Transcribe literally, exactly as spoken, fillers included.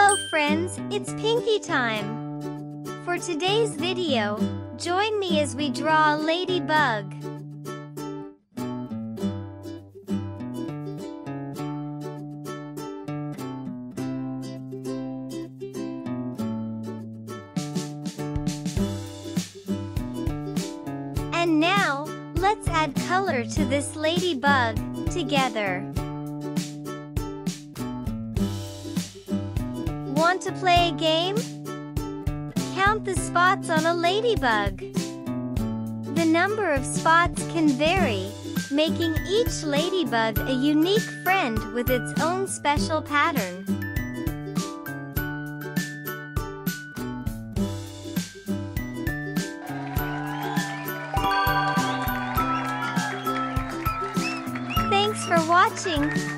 Hello friends, it's Pinky time! For today's video, join me as we draw a ladybug. And now, let's add color to this ladybug together. Want to play a game? Count the spots on a ladybug. The number of spots can vary, making each ladybug a unique friend with its own special pattern. Thanks for watching.